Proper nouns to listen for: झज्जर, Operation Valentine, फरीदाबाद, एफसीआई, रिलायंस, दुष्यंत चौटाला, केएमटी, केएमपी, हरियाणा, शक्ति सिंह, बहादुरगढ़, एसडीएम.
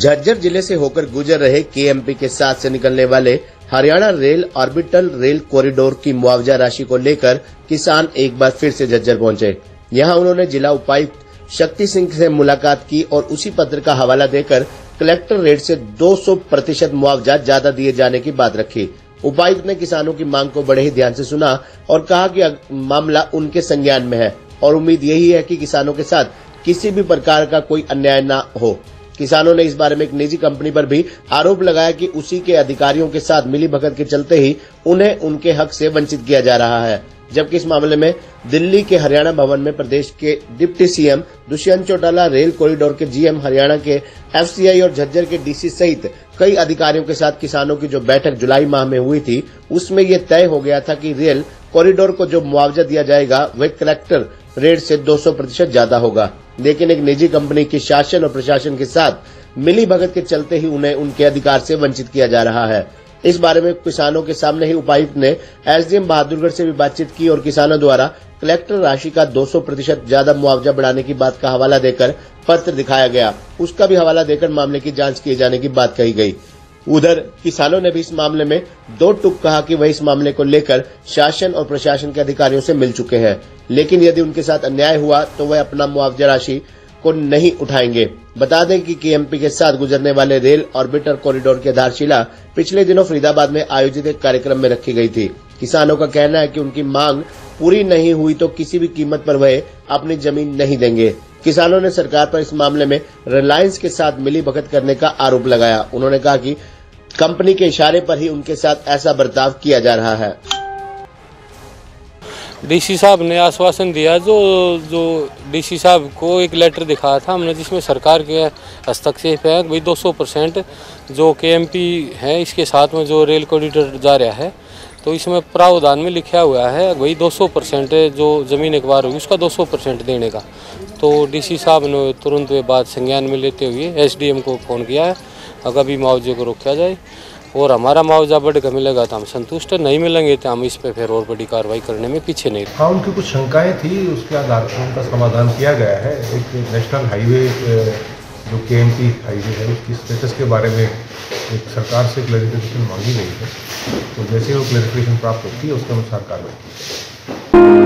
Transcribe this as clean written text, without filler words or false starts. झज्जर जिले से होकर गुजर रहे केएमपी के साथ से निकलने वाले हरियाणा rail orbital rail corridor की मुआवजा राशि को लेकर किसान एक बार फिर से झज्जर पहुंचे। यहां उन्होंने जिला उपायुक्त शक्ति सिंह से मुलाकात की और उसी पत्र का हवाला देकर कलेक्टर रेट से 200% मुआवजा ज्यादा दिए जाने की बात रखी। उपायुक्त ने किसानों की मांग को बड़े ही ध्यान से सुना और कहा कि मामला उनके संज्ञान में है और उम्मीद यही है कि किसानों के साथ किसी भी प्रकार का कोई अन्याय न हो। किसानों ने इस बारे में एक निजी कंपनी पर भी आरोप लगाया कि उसी के अधिकारियों के साथ मिलीभगत के चलते ही उन्हें उनके हक से वंचित किया जा रहा है, जबकि इस मामले में दिल्ली के हरियाणा भवन में प्रदेश के deputy CM दुष्यंत चौटाला, rail corridor के जीएम, हरियाणा के एफसीआई और झज्जर के डीसी सहित कई अधिकारियों के साथ किसानों की जो बैठक जुलाई माह में हुई थी, उसमें यह तय हो गया था कि रेल कॉरिडोर को जो मुआवजा दिया जाएगा वह कलेक्टर रेट से 200% ज्यादा होगा, लेकिन एक निजी कंपनी के शासन और प्रशासन के साथ मिलीभगत के चलते ही उन्हें उनके अधिकार से वंचित किया जा रहा है। इस बारे में किसानों के सामने ही उपायुक्त ने एसडीएम बहादुरगढ़ से भी बातचीत की और किसानों द्वारा कलेक्टर राशि का 200% ज्यादा मुआवजा बढ़ाने की बात का हवाला देकर पत्र दिखाया गया, उसका भी हवाला देकर मामले की जांच किए जाने की बात कही गई। उधर किसानों ने भी इस मामले में दो टूक कहा कि वह इस मामले को लेकर शासन और प्रशासन के अधिकारियों से मिल चुके हैं, लेकिन यदि उनके साथ अन्याय हुआ तो वह अपना मुआवजा राशि को नहीं उठाएंगे। बता दें कि केएमपी के साथ गुजरने वाले रेल ऑर्बिटर कॉरिडोर की आधारशिला पिछले दिनों फरीदाबाद में आयोजित एक कार्यक्रम में रखी गई थी। किसानों का कहना है कि उनकी मांग पूरी नहीं हुई तो किसी भी कीमत पर वह अपनी जमीन नहीं देंगे। किसानों ने सरकार पर इस मामले में रिलायंस के साथ मिलीभगत करने का आरोप लगाया। उन्होंने कहा कि कंपनी के इशारे पर ही उनके साथ ऐसा बर्ताव किया जा रहा है। डीसी साहब ने आश्वासन दिया, जो डीसी साहब को एक लेटर दिखाया था हमने, जिसमें सरकार के हस्तक्षेप है भाई 200% जो केएमपी है इसके साथ में जो रेल कॉरिडोर जा रहा है, तो इसमें प्रावधान में लिखा हुआ है भाई 200% जो ज़मीन एकवार होगी उसका 200% देने का। तो डीसी साहब ने तुरंत वे बात संज्ञान में लेते हुए एसडीएम को फ़ोन किया है अगर भी मुआवजे को रोका जाए और हमारा मुआवजा बढ़कर मिलेगा तो हम संतुष्ट नहीं मिलेंगे, तो हम इस पे फिर और बड़ी कार्रवाई करने में पीछे नहीं। हाँ, उनकी कुछ शंकाएं थी, उसके आधार पर उनका समाधान किया गया है। एक नेशनल हाईवे जो केएमटी हाईवे है उसकी स्टेटस के बारे में एक सरकार से क्लैरिफिकेशन मांगी गई है, तो जैसे वो क्लैरिफिकेशन प्राप्त होती है उसके अनुसार कार्रवाई की।